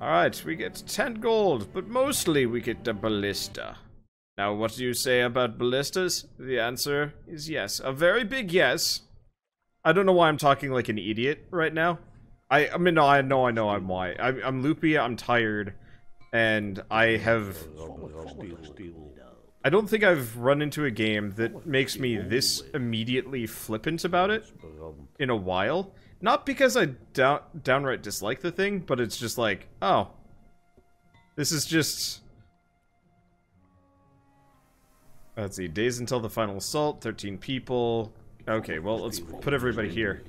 Alright, we get 10 gold, but mostly we get the ballista. Now, what do you say about ballistas? The answer is yes. A very big yes. I don't know why I'm talking like an idiot right now. I mean, I know I'm why. I'm loopy, I'm tired, and I have... I don't think I've run into a game that makes me this immediately flippant about it in a while. Not because I downright dislike the thing, but it's just like, oh. This is just... Let's see, days until the final assault, 13 people. Okay, well, let's put everybody here.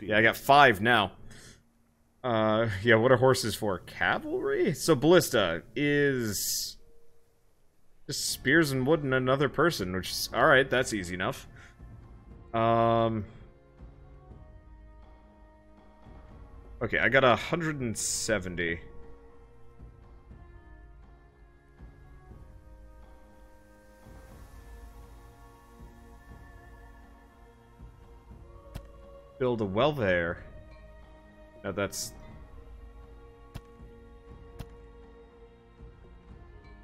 Yeah, I got 5 now. Yeah, what are horses for? Cavalry? So ballista is... just spears and wood and another person, which is... Alright, that's easy enough. Okay, I got 170. Build a well there. Now that's...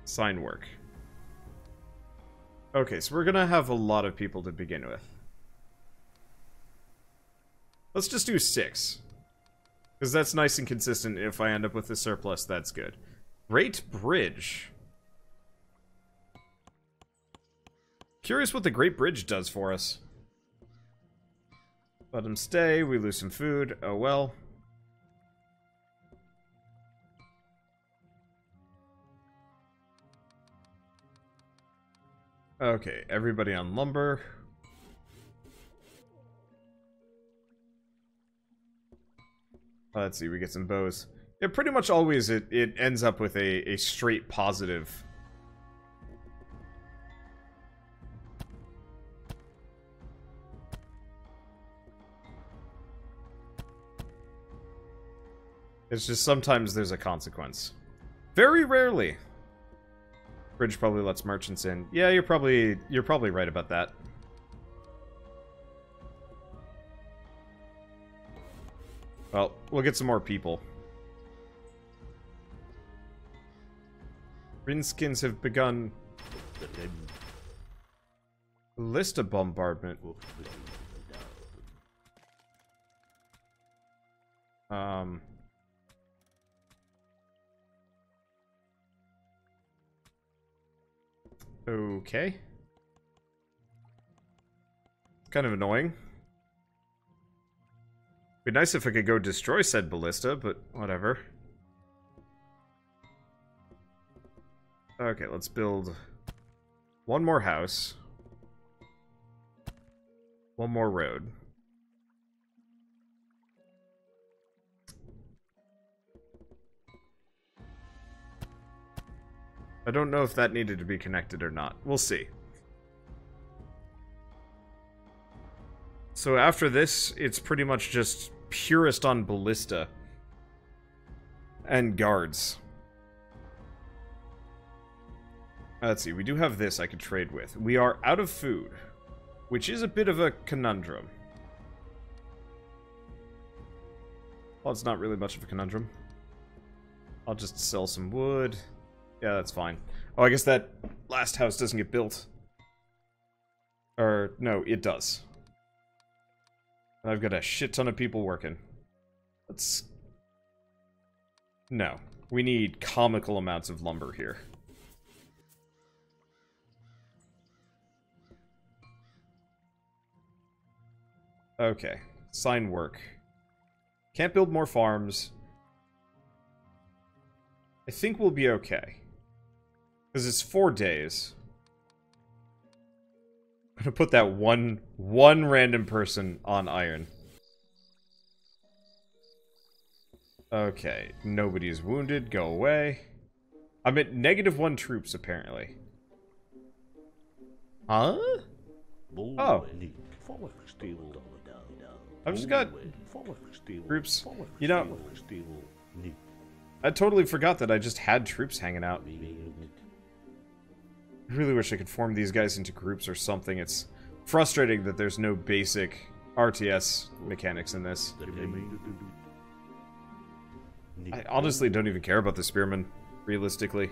sign work. Okay, so we're gonna have a lot of people to begin with. Let's just do 6. Because that's nice and consistent. If I end up with a surplus, that's good. Great Bridge. Curious what the Great Bridge does for us. Let him stay, we lose some food, oh well. Okay, everybody on lumber. Let's see, we get some bows. Yeah, pretty much always it ends up with a straight positive. It's just sometimes there's a consequence. Very rarely. Bridge probably lets merchants in. Yeah, you're probably right about that. Well, we'll get some more people. Greenskins have begun. Ballista bombardment. Okay. Kind of annoying. Be nice if I could go destroy said ballista, but whatever. Okay, let's build one more house. One more road. I don't know if that needed to be connected or not. We'll see. So after this, it's pretty much just purist on ballista. And guards. Let's see, we do have this I could trade with. We are out of food, which is a bit of a conundrum. Well, it's not really much of a conundrum. I'll just sell some wood. Yeah, that's fine. Oh, I guess that last house doesn't get built. Or, no, it does. And I've got a shit ton of people working. Let's... No. We need comical amounts of lumber here. Okay. Sign work. Can't build more farms. I think we'll be okay. Because it's 4 days. I'm gonna put that one random person on iron. Okay, nobody is wounded, go away. I'm at -1 troops, apparently. Huh? Oh. I've just got troops. You know, I totally forgot that I just had troops hanging out. I really wish I could form these guys into groups or something. It's frustrating that there's no basic RTS mechanics in this. I honestly don't even care about the spearmen, realistically.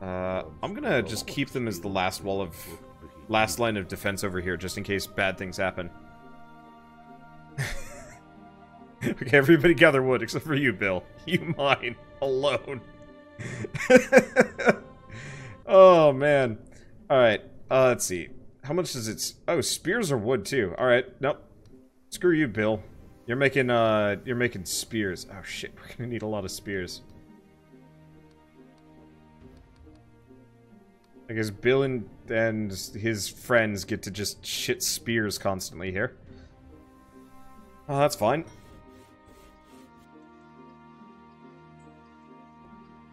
I'm gonna just keep them as the last line of defense over here, just in case bad things happen. Okay, everybody gather wood, except for you, Bill. You mine. Alone. Oh, man. Alright, let's see. How much does it... Oh, spears are wood, too. Alright, nope. Screw you, Bill. You're making spears. Oh, shit. We're gonna need a lot of spears. I guess Bill and his friends get to just shit spears constantly here. Oh, that's fine.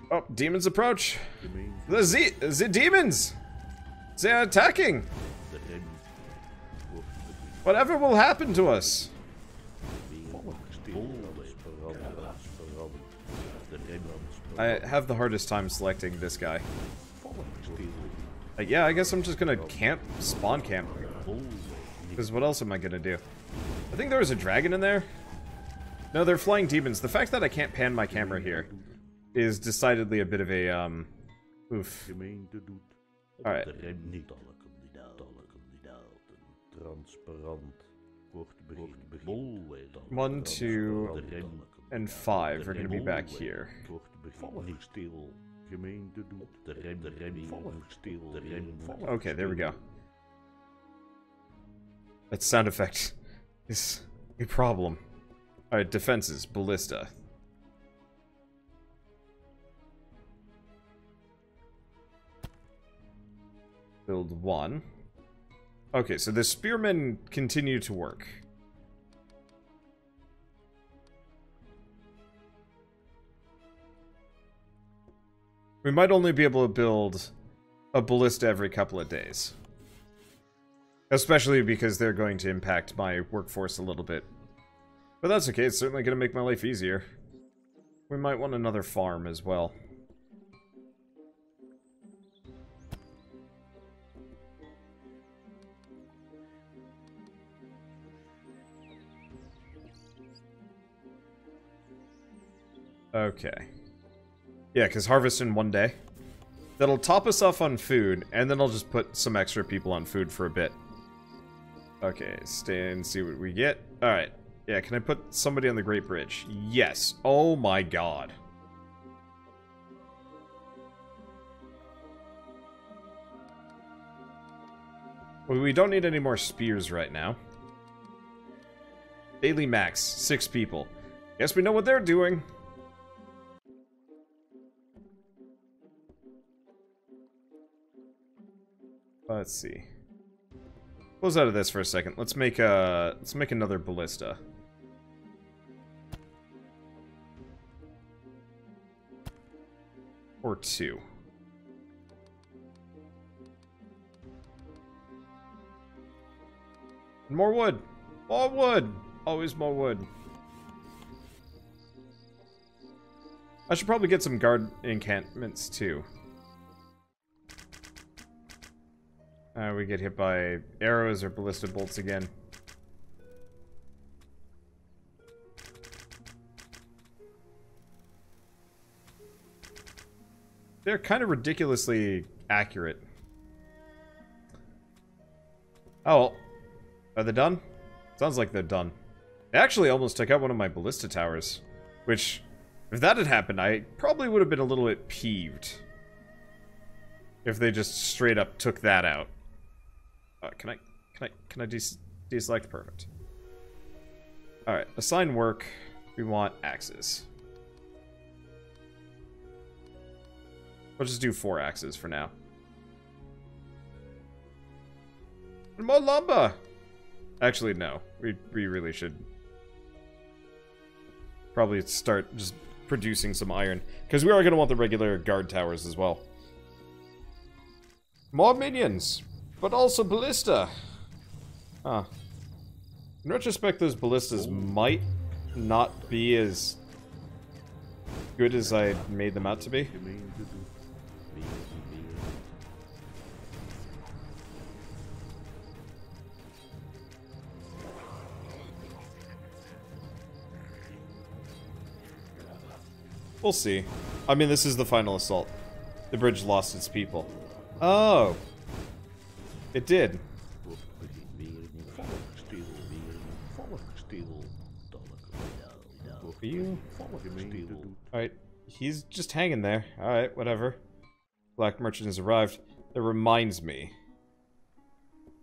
Oh, demons approach! The demons! They are attacking! Whatever will happen to us? I have the hardest time selecting this guy. Yeah, I guess I'm just gonna spawn camp. Because what else am I gonna do? I think there was a dragon in there? No, they're flying demons. The fact that I can't pan my camera here is decidedly a bit of a, oof. Alright. One, two, and five are gonna be back here. Okay, there we go. That sound effect is a problem. Alright, defenses, ballista. Build one. Okay, so the spearmen continue to work. We might only be able to build a ballista every couple of days. Especially because they're going to impact my workforce a little bit. But that's okay, it's certainly going to make my life easier. We might want another farm as well. Okay. Yeah, because harvest in one day. That'll top us off on food, and then I'll just put some extra people on food for a bit. Okay, stay and see what we get. Alright. Yeah, can I put somebody on the Great Bridge? Yes. Oh my god. Well, we don't need any more spears right now. Daily max, 6 people. Guess we know what they're doing. Let's see. Close out of this for a second. Let's make another ballista. Or two. More wood! More wood! Always more wood. I should probably get some guard encampments too. We get hit by arrows or ballista bolts again. They're kind of ridiculously accurate. Oh, well. Are they done? Sounds like they're done. They actually almost took out one of my ballista towers, which, if that had happened, I probably would have been a little bit peeved. If they just straight up took that out. Can I deselect? Perfect. Alright, assign work. We want axes. We'll just do 4 axes for now. And more lumber! Actually, no. We really should probably start just producing some iron. Because we are going to want the regular guard towers as well. More minions! But also ballista! Huh. In retrospect, those ballistas might not be as good as I made them out to be. We'll see. I mean, this is the final assault. The bridge lost its people. Oh. It did. Alright, he's just hanging there. Alright, whatever. Black Merchant has arrived. That reminds me.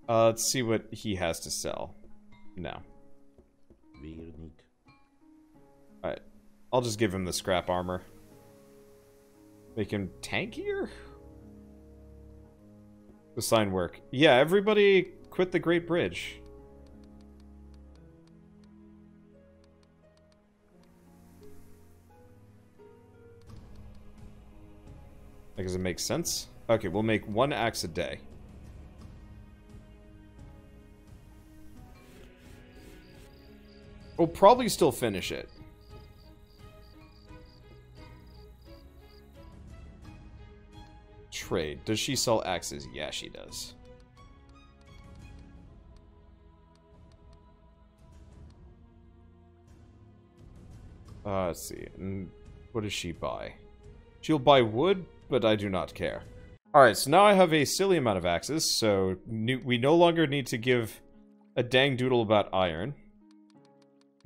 Let's see what he has to sell. No. Alright. I'll just give him the scrap armor. Make him tankier? The sign work. Yeah, everybody quit the Great Bridge. Like, does it make sense? Okay, we'll make one axe a day. We'll probably still finish it. Trade. Does she sell axes? Yeah, she does. Let's see. And what does she buy? She'll buy wood, but I do not care. Alright, so now I have a silly amount of axes, so we no longer need to give a dang doodle about iron.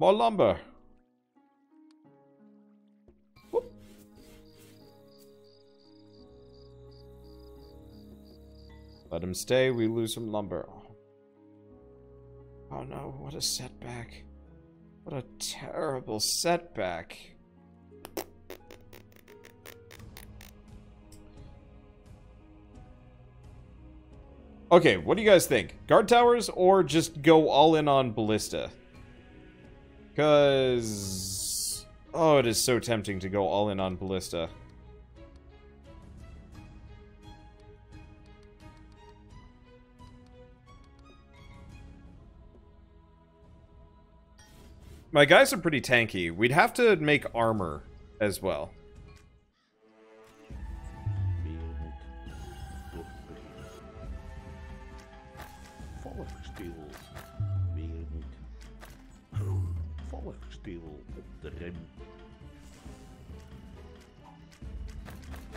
More lumber! Whoop. Let him stay, we lose some lumber. Oh no, what a setback. What a terrible setback. Okay, what do you guys think? Guard towers or just go all in on ballista? Because... oh, it is so tempting to go all in on ballista. My guys are pretty tanky. We'd have to make armor as well.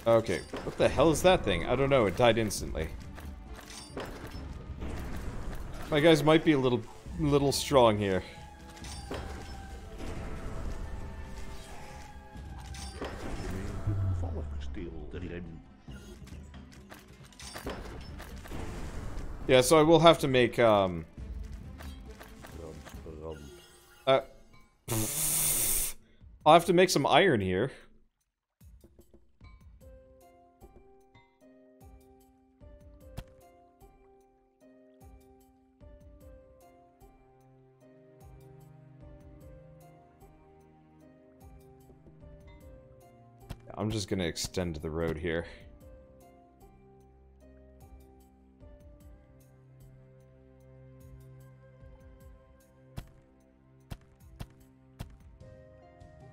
Okay, what the hell is that thing? I don't know, it died instantly. My guys might be a little strong here. Yeah, so I will have to make, I'll have to make some iron here. I'm just gonna extend the road here.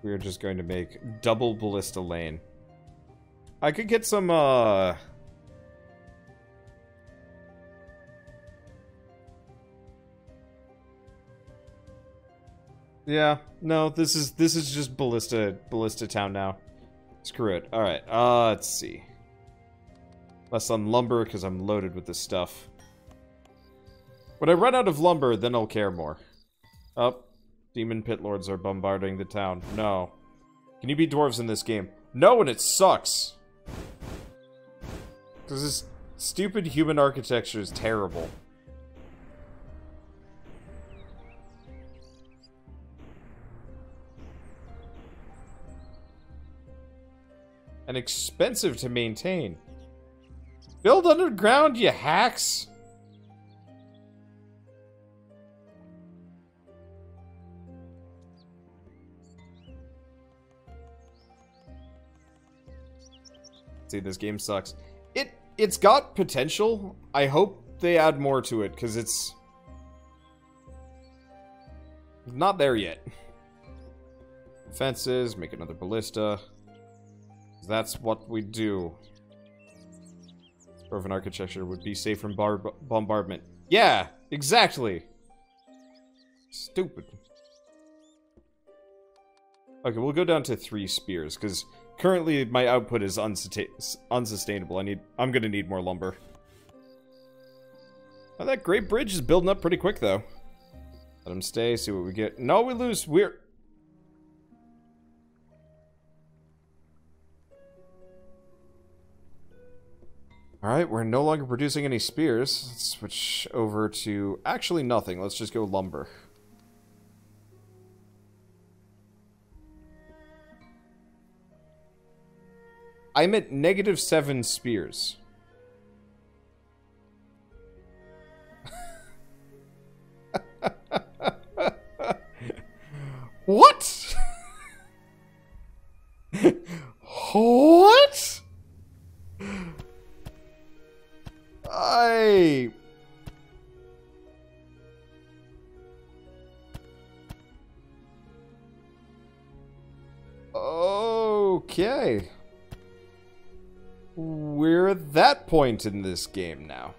We're just going to make double ballista lane. I could get some, yeah, no, this is just ballista town now. Screw it. Alright, let's see. Less on lumber, because I'm loaded with this stuff. When I run out of lumber, then I'll care more. Oh, demon pit lords are bombarding the town. No. Can you be dwarves in this game? No, and it sucks! Because this stupid human architecture is terrible. And expensive to maintain. Build underground, you hacks! See, this game sucks. It's got potential. I hope they add more to it, because it's... not there yet. Fences, make another ballista. That's what we do. Dwarven architecture would be safe from bombardment. Yeah, exactly. Stupid. Okay, we'll go down to 3 spears, because currently my output is unsustainable. I'm gonna need more lumber. Oh, that great bridge is building up pretty quick, though. Let him stay, see what we get. No, we lose. We're... Alright, we're no longer producing any spears. Let's switch over to... Actually, nothing. Let's just go lumber. I'm at -7 spears. What? What? Okay. We're at that point in this game now.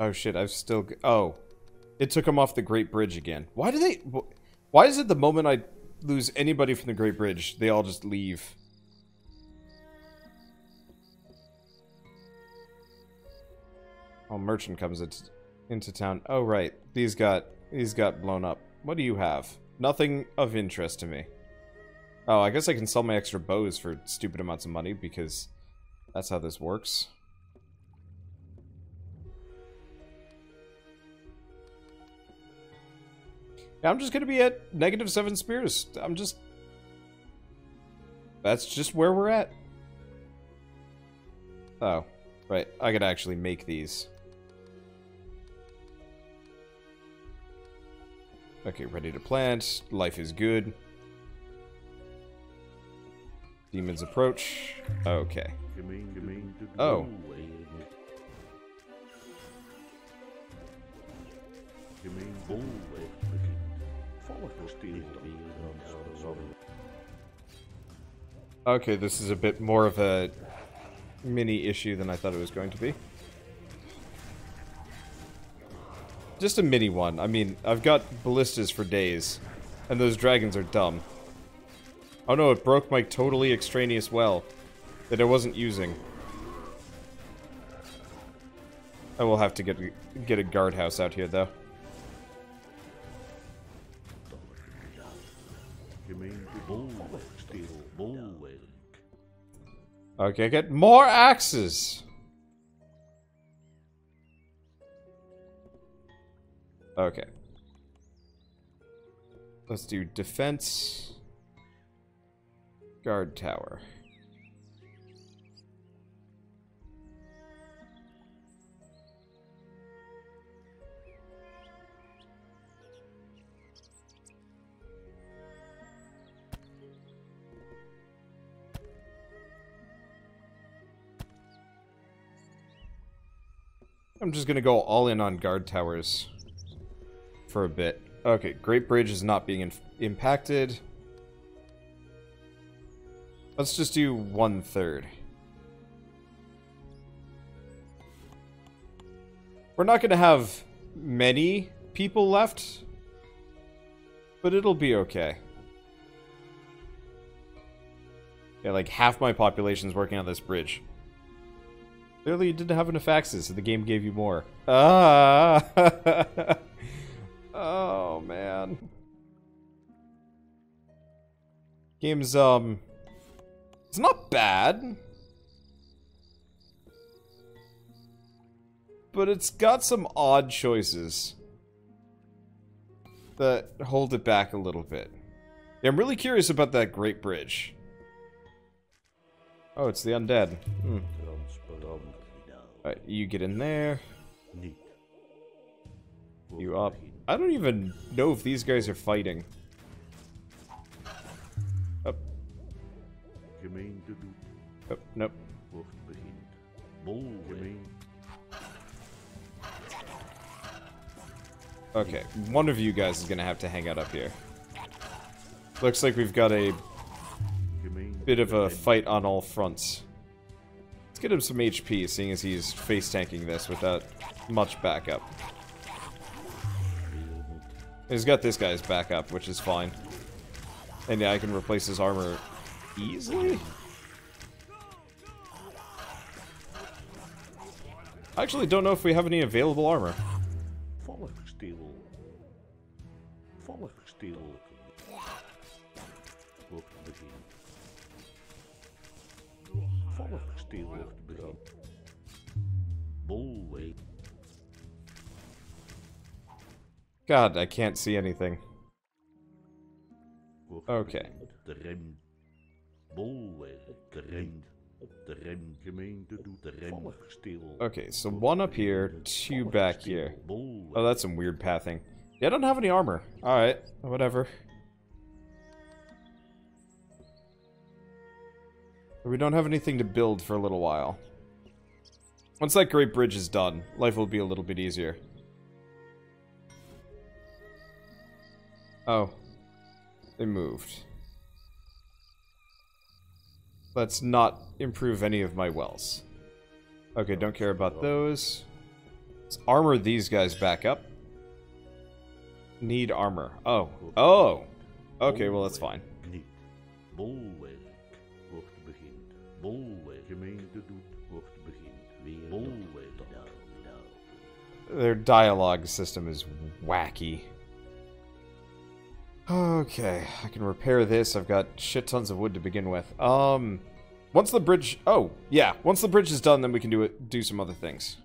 Oh shit, I've still... Oh. It took him off the Great Bridge again. Why do they... Why is it the moment I lose anybody from the Great Bridge, they all just leave? Oh, merchant comes into town. Oh, right. These got blown up. What do you have? Nothing of interest to me. Oh, I guess I can sell my extra bows for stupid amounts of money, because... That's how this works. Now I'm just gonna be at -7 spears. That's just where we're at. Oh, right. I could actually make these. Okay, ready to plant. Life is good. Demons approach. Okay. Oh. Okay, this is a bit more of a mini issue than I thought it was going to be. Just a mini one. I mean, I've got ballistas for days, and those dragons are dumb. Oh no, it broke my totally extraneous well that I wasn't using. I will have to get a guardhouse out here, though. Okay, get more axes! Okay. Let's do defense... Guard tower. I'm just gonna go all in on guard towers for a bit. Okay, Great Bridge is not being impacted. Let's just do 1/3. We're not going to have many people left, but it'll be okay. Yeah, like half my population's working on this bridge. Clearly you didn't have enough axes, so the game gave you more. Ah! Oh, man. Game's, It's not bad, but it's got some odd choices that hold it back a little bit. Yeah, I'm really curious about that Great Bridge. Oh, it's the undead. Hmm. Alright, you get in there. You up. I don't even know if these guys are fighting. Oh, nope. Okay, one of you guys is gonna have to hang out up here. Looks like we've got a bit of a fight on all fronts. Let's get him some HP, seeing as he's face tanking this without much backup. He's got this guy's backup, which is fine. And yeah, I can replace his armor easily? I actually don't know if we have any available armor. Follow steel. God, I can't see anything. Okay. Okay, so one up here, two back here. Oh, that's some weird pathing. Yeah, I don't have any armor. Alright, whatever. We don't have anything to build for a little while. Once that great bridge is done, life will be a little bit easier. Oh. They moved. Let's not improve any of my wells. Okay, don't care about those. Let's armor these guys back up. Need armor. Oh. Oh! Okay, well that's fine. Their dialogue system is wacky. Okay, I can repair this. I've got shit tons of wood to begin with. Once the bridge... Oh, yeah. Once the bridge is done, then we can do some other things.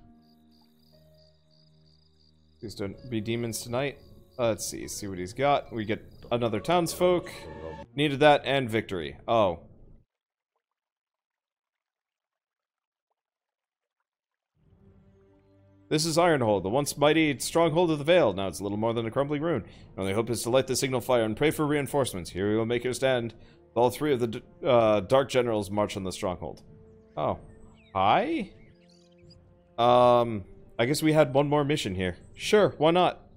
Please don't be demons tonight. Let's see what he's got. We get another townsfolk. Needed that and victory. Oh. This is Ironhold, the once mighty stronghold of the Vale. Now it's little more than a crumbling ruin. Our only hope is to light the signal fire and pray for reinforcements. Here we will make your stand. All three of the Dark Generals march on the stronghold. Oh. Hi? I guess we had one more mission here. Sure, why not?